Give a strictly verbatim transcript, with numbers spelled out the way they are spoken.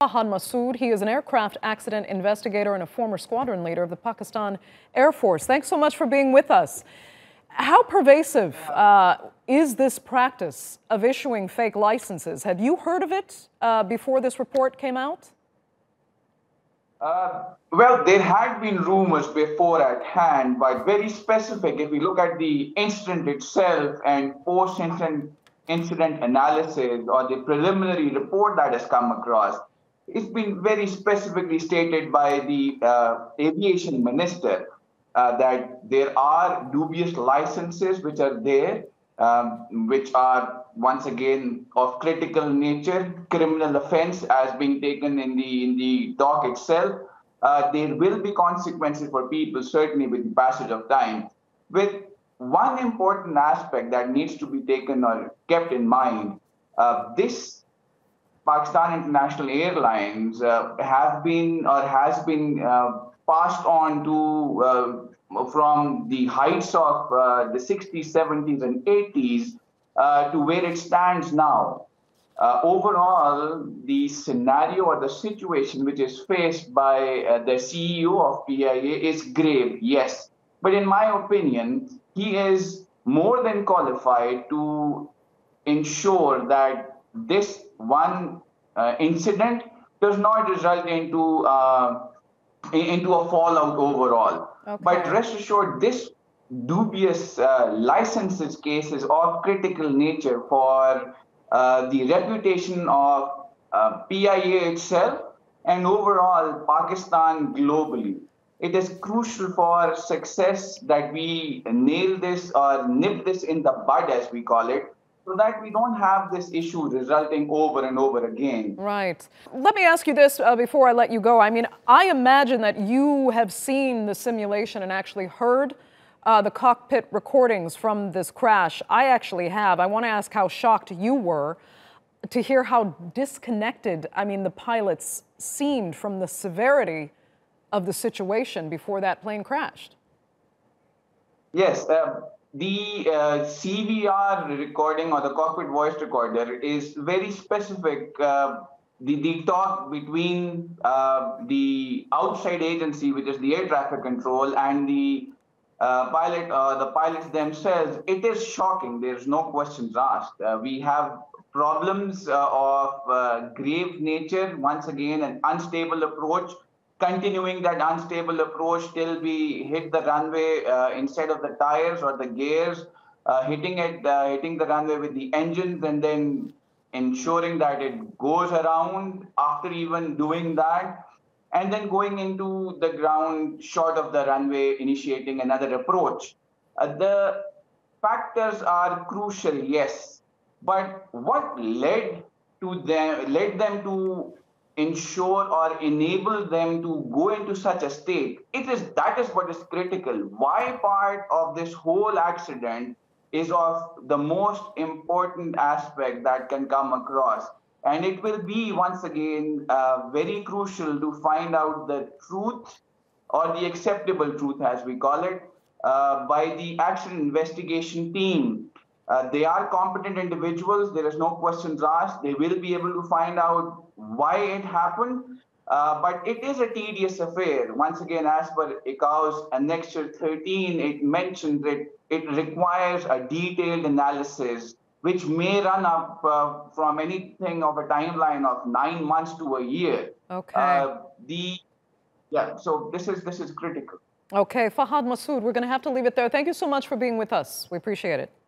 Fahad Masood, he is an aircraft accident investigator and a former squadron leader of the Pakistan Air Force. Thanks so much for being with us. How pervasive uh, is this practice of issuing fake licenses? Had you heard of it uh, before this report came out? Uh, well, there had been rumors before at hand, but very specific. If we look at the incident itself and post-incident incident analysis or the preliminary report that has come across, it's been very specifically stated by the uh, aviation minister uh, that there are dubious licenses which are there, um, which are once again of critical nature, criminal offense as being taken in the in the doc itself. Uh, there will be consequences for people, certainly with the passage of time. With one important aspect that needs to be taken or kept in mind, uh, this Pakistan International Airlines uh, have been or has been uh, passed on to uh, from the heights of uh, the sixties, seventies and eighties uh, to where it stands now. Uh, overall, the scenario or the situation which is faced by uh, the C E O of P I A is grave, yes. But in my opinion, he is more than qualified to ensure that this one uh, incident does not result into uh, into a fallout overall. Okay. But rest assured, this dubious uh, licenses case is of critical nature for uh, the reputation of uh, P I A itself and overall Pakistan globally. It is crucial for success that we nail this or nip this in the bud, as we call it, so that we don't have this issue resulting over and over again. Right. Let me ask you this uh, before I let you go. I mean, I imagine that you have seen the simulation and actually heard uh, the cockpit recordings from this crash. I actually have. I want to ask how shocked you were to hear how disconnected, I mean, the pilots seemed from the severity of the situation before that plane crashed. Yes. Uh, The uh, C V R recording or the cockpit voice recorder is very specific. Uh, the, the talk between uh, the outside agency, which is the air traffic control, and the uh, pilot, uh, the pilots themselves, it is shocking. There's no questions asked. Uh, we have problems uh, of uh, grave nature. Once again, an unstable approach. Continuing that unstable approach till we hit the runway uh, instead of the tires or the gears, uh, hitting it, uh, hitting the runway with the engines, and then ensuring that it goes around after even doing that, and then going into the ground short of the runway, initiating another approach. Uh, the factors are crucial, yes, but what led to them, led them to ensure or enable them to go into such a state? It is that is what is critical. Why part of this whole accident is of the most important aspect that can come across. And it will be, once again, uh, very crucial to find out the truth or the acceptable truth, as we call it, uh, by the accident investigation team. Uh, they are competent individuals. There is no questions asked. They will be able to find out why it happened. Uh, but it is a tedious affair. Once again, as per I C A O's Annexure thirteen, it mentions that it requires a detailed analysis, which may run up uh, from anything of a timeline of nine months to a year. Okay. Uh, the yeah. So this is this is critical. Okay, Fahad Masood, we're going to have to leave it there. Thank you so much for being with us. We appreciate it.